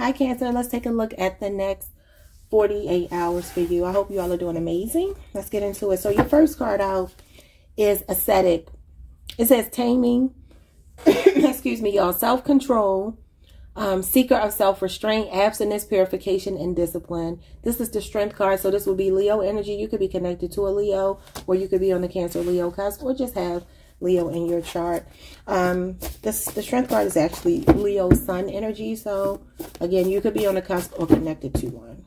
Hi Cancer, let's take a look at the next 48 hours for you. I hope you all are doing amazing. Let's get into it. So your first card out is ascetic. It says taming, excuse me y'all, self-control, seeker of self-restraint, abstinence, purification, and discipline. This is the strength card, so this will be Leo energy. You could be connected to a Leo, or you could be on the Cancer Leo cusp, or just have Leo in your chart. The strength card is actually Leo sun energy. So again, you could be on the cusp or connected to one.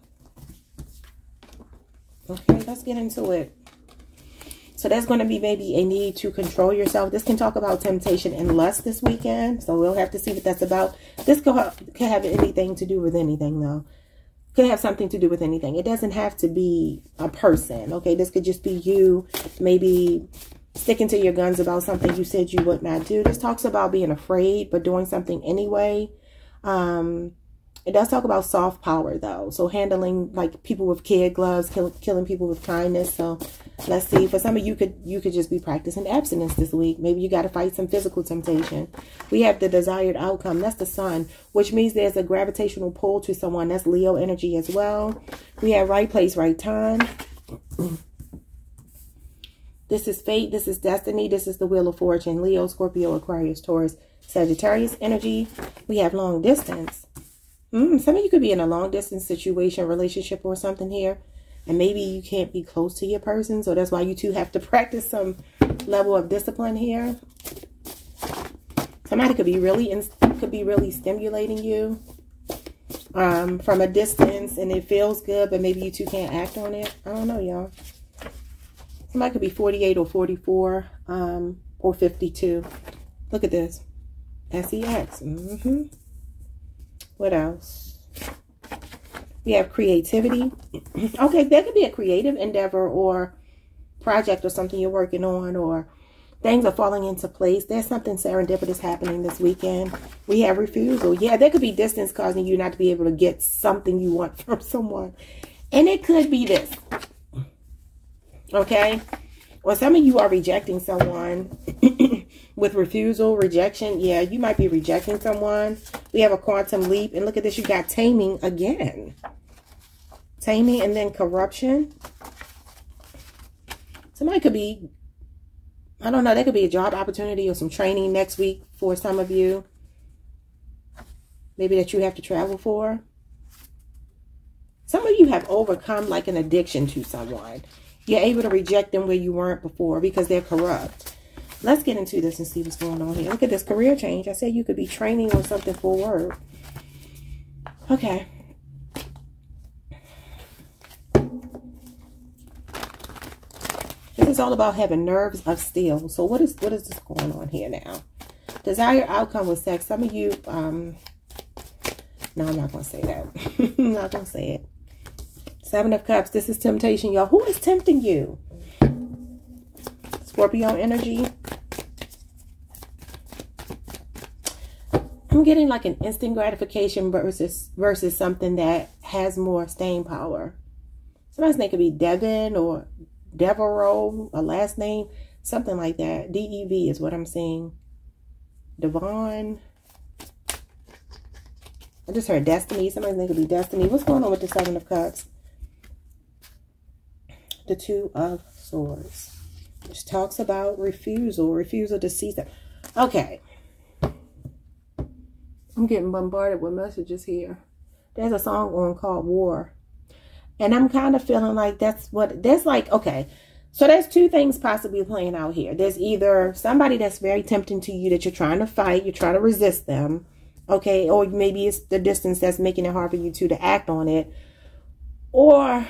Okay, let's get into it. So there's going to be maybe a need to control yourself. This can talk about temptation and lust this weekend. So we'll have to see what that's about. This could have anything to do with anything though. Could have something to do with anything. It doesn't have to be a person. Okay, this could just be you maybe sticking to your guns about something you said you would not do. This talks about being afraid, but doing something anyway. It does talk about soft power, though. So handling like people with kid gloves, killing people with kindness. So let's see. For some of you, you could just be practicing abstinence this week. Maybe you got to fight some physical temptation. We have the desired outcome. That's the sun, which means there's a gravitational pull to someone. That's Leo energy as well. We have right place, right time. This is fate. This is destiny. This is the wheel of fortune. Leo, Scorpio, Aquarius, Taurus, Sagittarius energy. We have long distance. Some of you could be in a long distance situation, relationship or something here. And maybe you can't be close to your person. So that's why you two have to practice some level of discipline here. Somebody could be really stimulating you from a distance. And it feels good, but maybe you two can't act on it. I don't know, y'all. Somebody could be 48 or 44 or 52. Look at this. SEX. What else? We have creativity. Okay, that could be a creative endeavor or project or something you're working on, or things are falling into place. There's something serendipitous happening this weekend. We have refusal. Yeah, there could be distance causing you not to be able to get something you want from someone. And it could be this. Okay, well, some of you are rejecting someone with refusal, rejection. Yeah, you might be rejecting someone. We have a quantum leap. And look at this. You got taming again. Taming and then corruption. Somebody could be, I don't know, that could be a job opportunity or some training next week for some of you. Maybe that you have to travel for. Some of you have overcome like an addiction to someone. You're able to reject them where you weren't before because they're corrupt. Let's get into this and see what's going on here. Look at this career change. I said you could be training or something for work. Okay. This is all about having nerves of steel. So what is this going on here now? Desired outcome with sex. Some of you, no, I'm not going to say that. I'm not going to say it. Seven of Cups. This is temptation, y'all. Who is tempting you? Scorpio energy. I'm getting like an instant gratification versus something that has more staying power. Somebody's name could be Devin or Devereaux, a last name, something like that. D-E-V is what I'm seeing. Devon. I just heard destiny. Somebody's name could be destiny. What's going on with the Seven of Cups? The Two of Swords, which talks about refusal to cease that. Okay, I'm getting bombarded with messages here. There's a song on called War, and I'm kind of feeling like that's what there's like. Okay, so there's two things possibly playing out here. There's either somebody that's very tempting to you that you're trying to fight, you're trying to resist them, okay, or maybe it's the distance that's making it hard for you two to act on it, or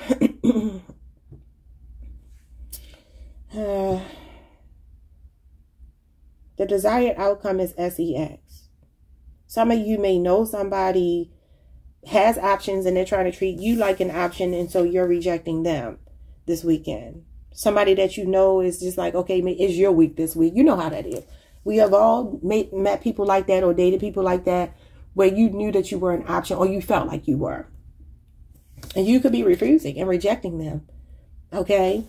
the desired outcome is SEX. Some of you may know somebody has options and they're trying to treat you like an option, and so you're rejecting them this weekend. Somebody that you know is just like, okay, it's your week this week. You know how that is. We have all met people like that or dated people like that where you knew that you were an option or you felt like you were. And you could be refusing and rejecting them. Okay?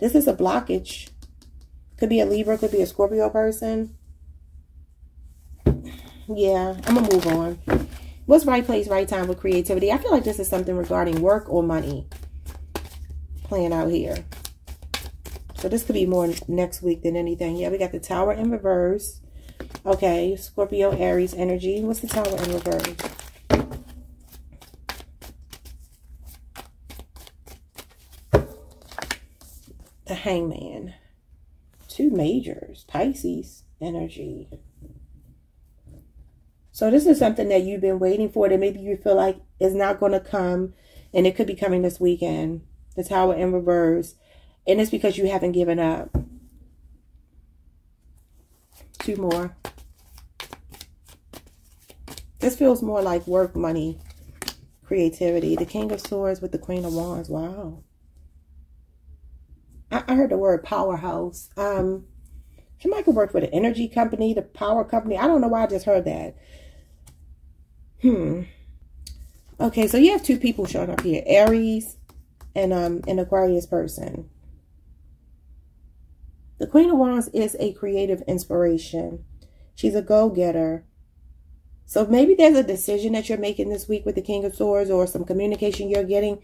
This is a blockage. Could be a Libra, could be a Scorpio person. Yeah, I'm going to move on. What's right place, right time with creativity? I feel like this is something regarding work or money playing out here. So this could be more next week than anything. Yeah, we got the Tower in reverse. Okay, Scorpio, Aries energy. What's the Tower in reverse? The Hangman. Two majors. Pisces energy. So this is something that you've been waiting for that maybe you feel like is not going to come. And it could be coming this weekend. The Tower in reverse. And it's because you haven't given up. Two more. This feels more like work, money, creativity. The King of Swords with the Queen of Wands. Wow. I heard the word powerhouse. Somebody could work for the energy company, the power company. I don't know why I just heard that. Okay, so you have two people showing up here. Aries and an Aquarius person. The Queen of Wands is a creative inspiration. She's a go-getter. So maybe there's a decision that you're making this week with the King of Swords or some communication you're getting.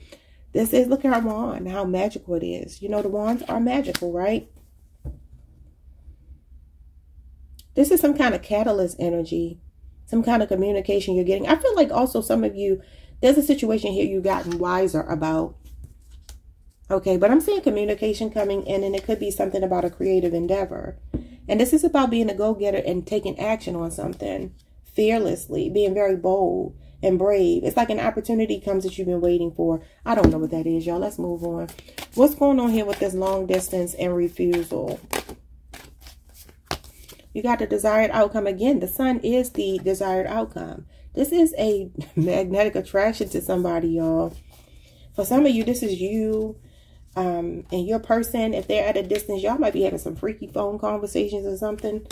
This is, look at her wand, how magical it is. You know, the wands are magical, right? This is some kind of catalyst energy, some kind of communication you're getting. I feel like also some of you, there's a situation here you've gotten wiser about. Okay, but I'm seeing communication coming in, and it could be something about a creative endeavor. And this is about being a go-getter and taking action on something fearlessly, being very bold and brave. It's like an opportunity comes that you've been waiting for. I don't know what that is, y'all. Let's move on. What's going on here with this long distance and refusal? You got the desired outcome. Again, the sun is the desired outcome. This is a magnetic attraction to somebody, y'all. For some of you, this is you. And your person, if they're at a distance, y'all might be having some freaky phone conversations or something.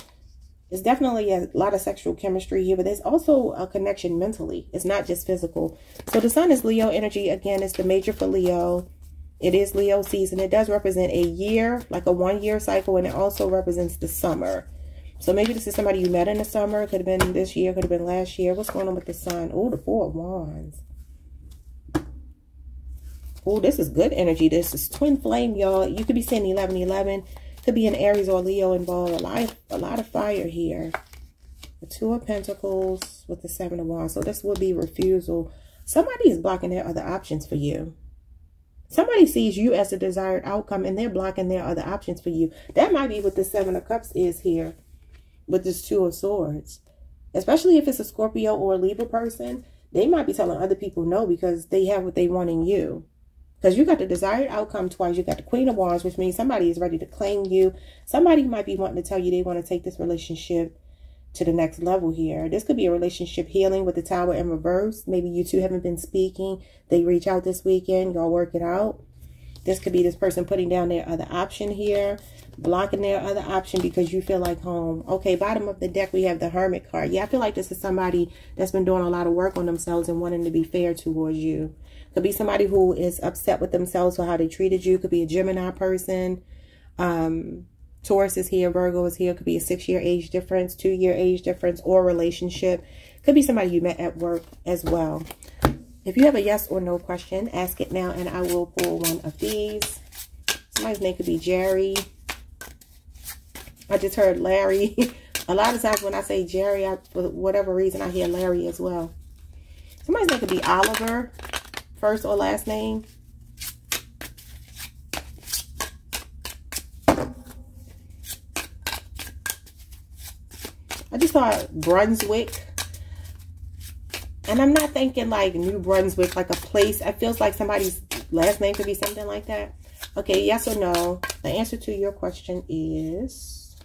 It's definitely a lot of sexual chemistry here, but there's also a connection mentally. It's not just physical. So the sun is Leo energy. Again, it's the major for Leo. It is Leo season. It does represent a year, like a one-year cycle, and it also represents the summer. So maybe this is somebody you met in the summer. It could have been this year, could have been last year. What's going on with the sun? Oh, the Four of Wands. Oh, this is good energy. This is twin flame, y'all. You could be seeing 11-11. Could be an Aries or Leo involved. A lot of fire here. The Two of Pentacles with the Seven of Wands. So this would be refusal. Somebody is blocking their other options for you. Somebody sees you as the desired outcome, and they're blocking their other options for you. That might be what the Seven of Cups is here with this Two of Swords. Especially if it's a Scorpio or a Libra person, they might be telling other people no because they have what they want in you. Because you got the desired outcome twice. You got the Queen of Wands, which means somebody is ready to claim you. Somebody might be wanting to tell you they want to take this relationship to the next level here. This could be a relationship healing with the Tower in reverse. Maybe you two haven't been speaking. They reach out this weekend. Y'all work it out. This could be this person putting down their other option here, blocking their other option because you feel like home. Okay, bottom of the deck, we have the Hermit card. Yeah, I feel like this is somebody that's been doing a lot of work on themselves and wanting to be fair towards you. Could be somebody who is upset with themselves for how they treated you. Could be a Gemini person. Taurus is here. Virgo is here. Could be a 6-year age difference, 2-year age difference, or relationship. Could be somebody you met at work as well. If you have a yes or no question, ask it now, and I will pull one of these. Somebody's name could be Jerry. I just heard Larry. A lot of times when I say Jerry, for whatever reason, I hear Larry as well. Somebody's name could be Oliver. First or last name. I just saw Brunswick. And I'm not thinking like New Brunswick, like a place. It feels like somebody's last name could be something like that. Okay, yes or no? The answer to your question is...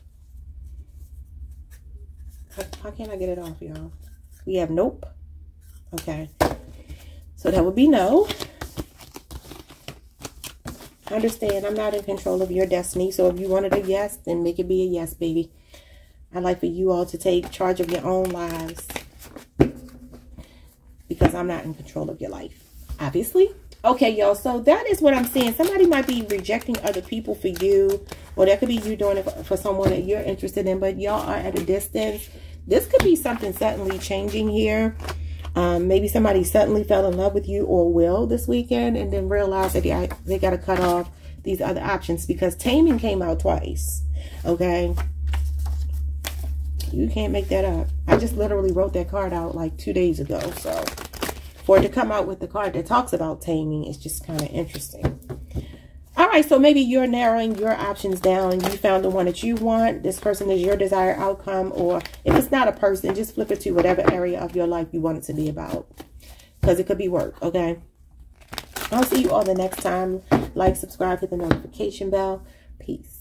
How can I get it off, y'all? We have nope. Okay. So that would be no. Understand, I'm not in control of your destiny. So if you wanted a yes, then make it be a yes, baby. I'd like for you all to take charge of your own lives. Because I'm not in control of your life, obviously. Okay, y'all, so that is what I'm saying. Somebody might be rejecting other people for you. Or that could be you doing it for someone that you're interested in. But y'all are at a distance. This could be something suddenly changing here. Maybe somebody suddenly fell in love with you or will this weekend and then realized that they got to cut off these other options, because taming came out twice, okay? You can't make that up. I just literally wrote that card out like 2 days ago. So for it to come out with the card that talks about taming is just kind of interesting. All right, so maybe you're narrowing your options down. You found the one that you want. This person is your desired outcome. Or if it's not a person, just flip it to whatever area of your life you want it to be about. Because it could be work, okay? I'll see you all the next time. Like, subscribe, hit the notification bell. Peace.